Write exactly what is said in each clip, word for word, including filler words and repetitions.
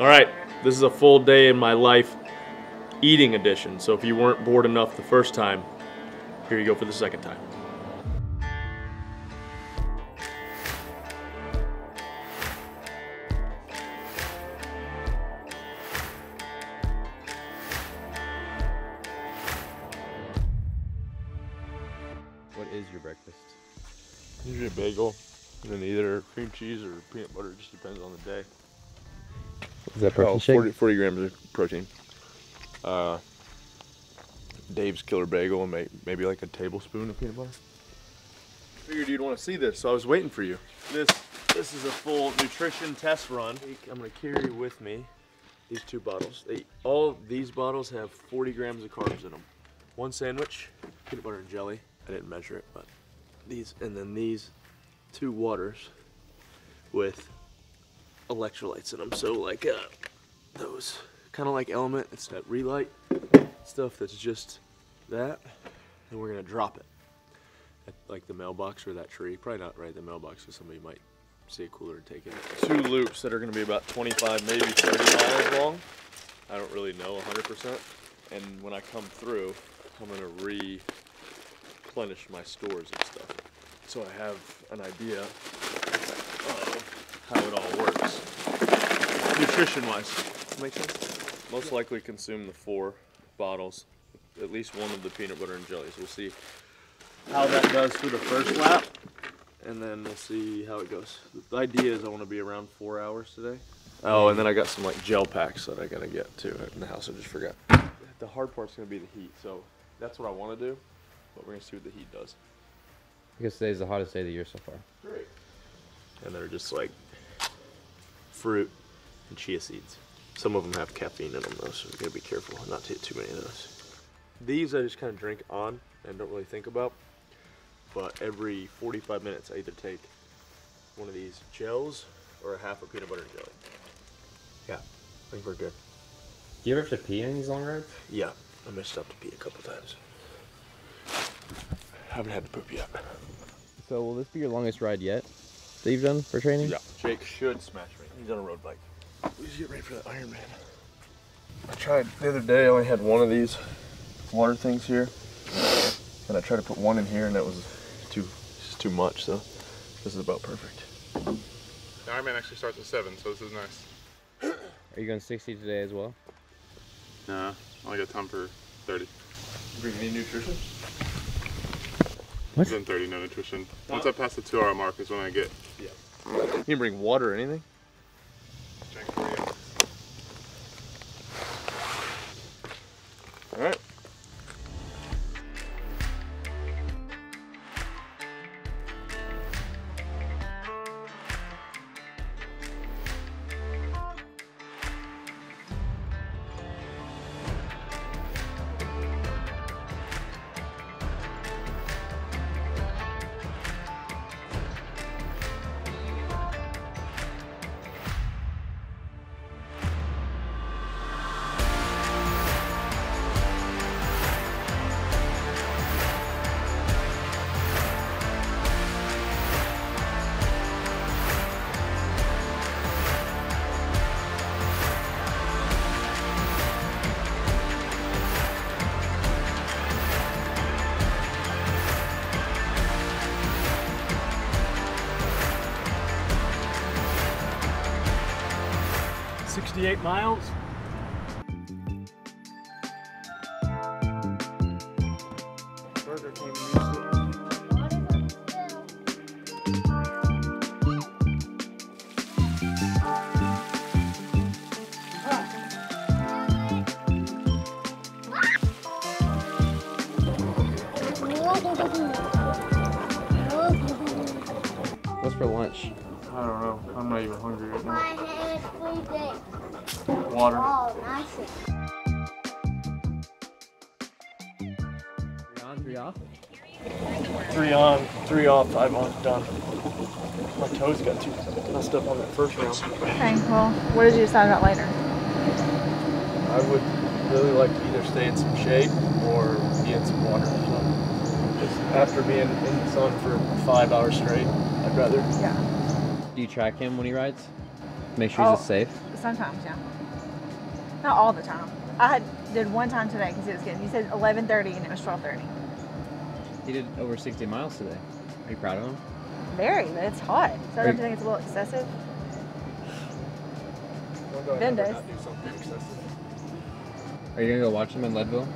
Alright, this is a full day in my life eating edition, so if you weren't bored enough the first time, here you go for the second time. What is your breakfast? Usually a bagel, and then either cream cheese or peanut butter, it just depends on the day. Is that protein oh, shake? forty, forty grams of protein. Uh, Dave's Killer Bagel, and may, maybe like a tablespoon of peanut butter. I figured you'd want to see this, so I was waiting for you. This this is a full nutrition test run. I'm going to carry with me these two bottles. They, all these bottles have forty grams of carbs in them. One sandwich, peanut butter and jelly. I didn't measure it, but these, and then these two waters with electrolytes in them. So like uh, those, kind of like Element, it's that relight stuff that's just that, and we're gonna drop it at like the mailbox or that tree. Probably not right at the mailbox because somebody might see a cooler and take it. Two loops that are gonna be about twenty-five, maybe thirty miles long. I don't really know one hundred percent. And when I come through, I'm gonna replenish my stores and stuff. So I have an idea of how it all works, nutrition-wise. Make sense? Most likely consume the four bottles, at least one of the peanut butter and jellies. We'll see how that does through the first lap, and then we'll see how it goes. The idea is I want to be around four hours today. Oh, and then I got some like gel packs that I gotta get too in the house. I just forgot. The hard part's gonna be the heat, so that's what I want to do. But we're gonna see what the heat does. I guess today's the hottest day of the year so far. Great. And they're just like fruit and chia seeds. Some of them have caffeine in them though, so you gotta be careful not to hit too many of those. These I just kind of drink on and don't really think about. But every forty-five minutes, I either take one of these gels or a half a peanut butter and jelly. Yeah, I think we're good. Do you ever have to pee in these long rides? Yeah, I messed up to pee a couple times. I haven't had to poop yet. So will this be your longest ride yet that you've done for training? Yeah. Jake should smash me. He's on a road bike. We should get ready for that Ironman. I tried the other day, I only had one of these water things here. And I tried to put one in here and that was too just too much, so this is about perfect. The Ironman actually starts at seven, so this is nice. Are you going sixty today as well? Nah, I only got time for thirty. You bring any nutrition? What's in thirty, no nutrition. Huh? Once I pass the two hour mark is when I get. Yeah. You can bring water or anything? Drink for you. All right. sixty-eight miles. Burger came What's for lunch? I don't know. I'm not even hungry right now. Water. Oh, nice. Three on, three off. Three on, three off, five on, done. My toes got too messed up on that first round. Okay, well, what did you decide about later? I would really like to either stay in some shade or be in some water. Just after being in the sun for five hours straight, I'd rather. Yeah. Do you track him when he rides? Make sure he's oh. safe? sometimes, yeah. Not all the time. I had, did one time today because it was getting, he said eleven thirty and it was twelve thirty. He did over sixty miles today. Are you proud of him? Very, but it's hot. So don't you think it's a little excessive? Don't go ahead and not do something excessive. Are you going to go watch him in Leadville?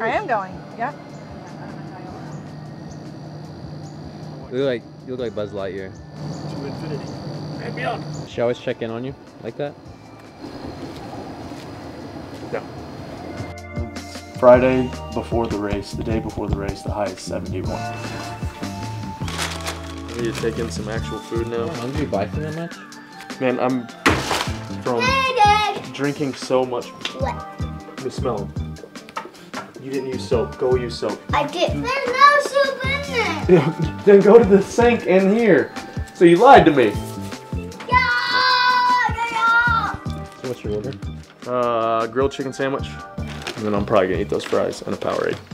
I am going, yeah. You look like, you look like Buzz Lightyear. To infinity. And beyond. Should I always check in on you like that? No. Friday before the race, the day before the race, the high is seventy-one. I need to take in some actual food now. How long do you buy for that much? Man, I'm from drinking so much. What? The smell. You didn't use soap. Go use soap. I did. There's no soap in there. Then go to the sink in here. So you lied to me. Yeah, yeah. So what's your order? Uh, grilled chicken sandwich. And then I'm probably gonna eat those fries and a Powerade. I'm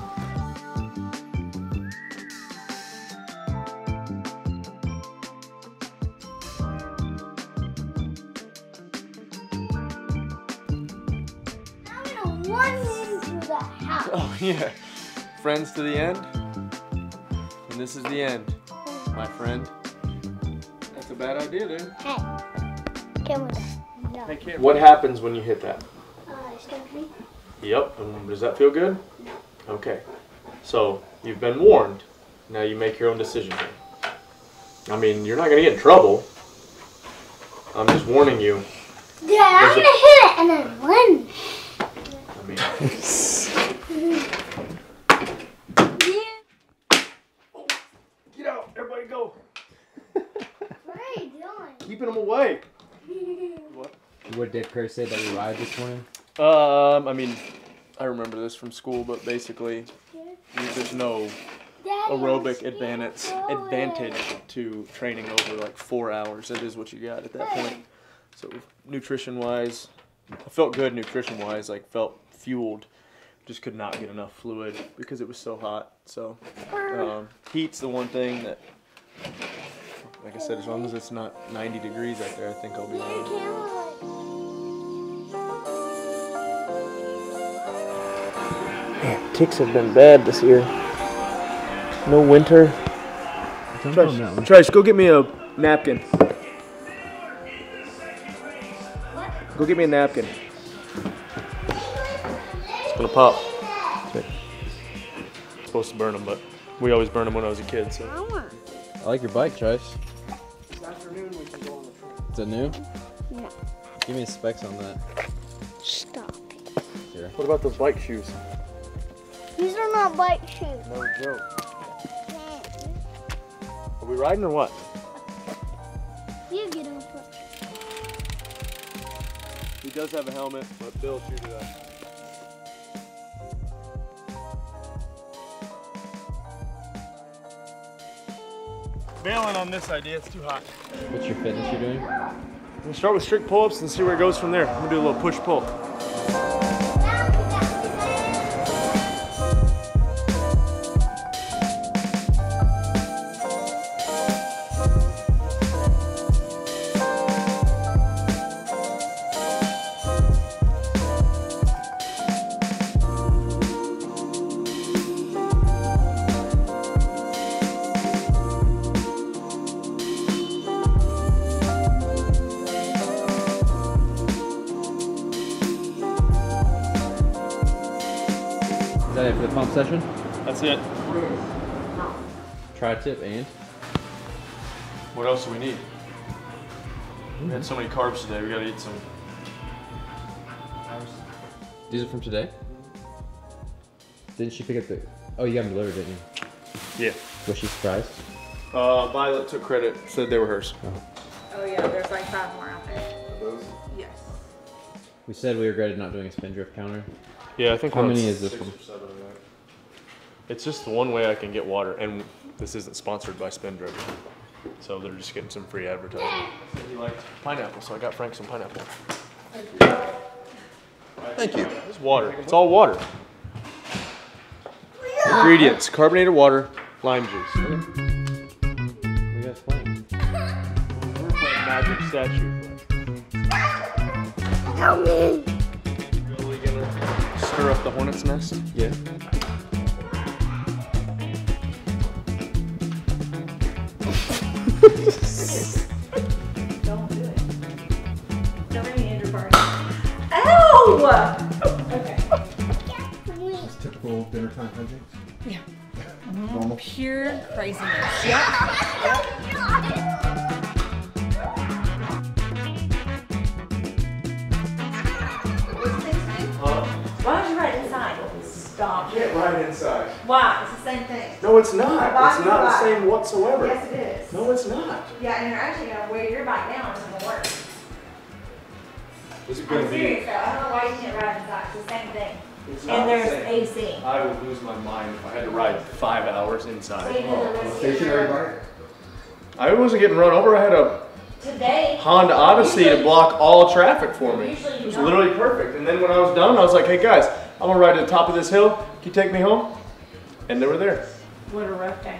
gonna run into the house. Oh yeah, friends to the end. And this is the end, my friend. That's a bad idea, dude. Hey, camera. No. Hey, camera. What happens when you hit that? Uh, start me. Yep, and does that feel good? No. Okay, so you've been warned. Now you make your own decision. I mean, you're not going to get in trouble. I'm just warning you. Yeah, I'm going to hit it and then win. I mean... yeah. Oh, get out, everybody go. What are you doing? Keeping them away. What? What did Kerr say about your ride this morning? Um, I mean, I remember this from school, but basically, there's no aerobic advantage advantage to training over like four hours. That is what you got at that point. So nutrition-wise, I felt good nutrition-wise, like felt fueled, just could not get enough fluid because it was so hot. So um, heat's the one thing that, like I said, as long as it's not ninety degrees out there, I think I'll be fine. Man, ticks have been bad this year. No winter. Trish, Trish, go get me a napkin. What? Go get me a napkin. It's gonna pop. It's supposed to burn them, but we always burn them when I was a kid. So. I like your bike, Trish. This afternoon we can go on the trail. Is it new? Yeah. Give me specs on that. Stop. Here. What about those bike shoes? These are not bike shoes. No joke. Are we riding or what? You get on foot. He does have a helmet, but Bill shoot it up. Bailing on this idea, it's too hot. What's your fitness you're doing? We'll start with strict pull-ups and see where it goes from there. I'm gonna do a little push-pull. Is that it for the pump session? That's it. Tri-tip and? What else do we need? Mm-hmm. We had so many carbs today, we gotta eat some. These are from today? Didn't she pick up the, oh you got them delivered, didn't you? Yeah. Was she surprised? Uh, Violet took credit, said they were hers. Oh, oh yeah, there's like five more out there. Are those? Yes. We said we regretted not doing a Spindrift counter. Yeah, I think how many is this one? It's just the one way I can get water, and this isn't sponsored by Spindrift, so they're just getting some free advertising. He liked pineapple, so I got Frank some pineapple. Thank you. Thank you. It's water. It's all water. Yeah. Ingredients: carbonated water, lime juice. What are you guys playing? We're playing Magic Statue. Help me! You really gonna stir up the hornet's nest? Yeah. Don't do it. Don't bring me into your party. Ow! Okay. It's typical dinner time hunting. Yeah. Mm, pure craziness. Yep. Yep. Stop. You can't write inside. Why? It's the same thing. No, it's not. It's not the same whatsoever. Yes, it is. No, it's not. Yeah, and you're actually going to wear your bike down and it's going to work. Is it going to be? I'm serious though. I don't know why you can't ride inside. It's the same thing. It's not the same. And there's A C. I would lose my mind if I had to ride five hours inside. Stationary bike? I wasn't getting run over. I had a Today, Honda Odyssey usually, to block all traffic for me. It was literally perfect. And then when I was done, I was like, hey guys, I'm gonna ride to the top of this hill. Can you take me home? And they were there. What a rough day.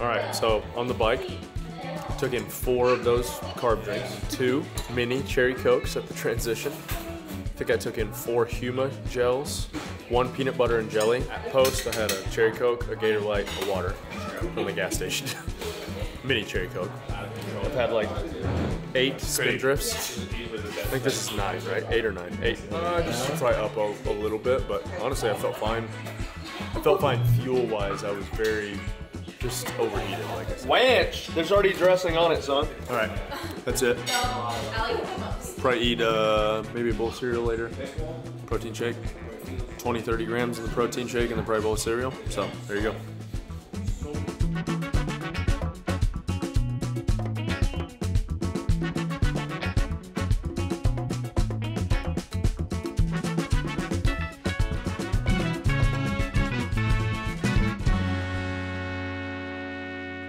All right, so on the bike, took in four of those carb drinks, two mini cherry cokes at the transition. I think I took in four Huma gels, one peanut butter and jelly. At post, I had a cherry coke, a Gator Light, a water from the gas station. Mini cherry coke. I've had like eight Spindrifts. I think this is nine, right? Eight or nine? Eight. Uh, just try up a, a little bit, but honestly, I felt fine. I felt fine fuel-wise. I was very... just overheated, like I said. Wench! There's already dressing on it, son. All right, that's it. Probably eat uh, maybe a bowl of cereal later. Protein shake. twenty, thirty grams of the protein shake and the probably bowl of cereal. So, there you go.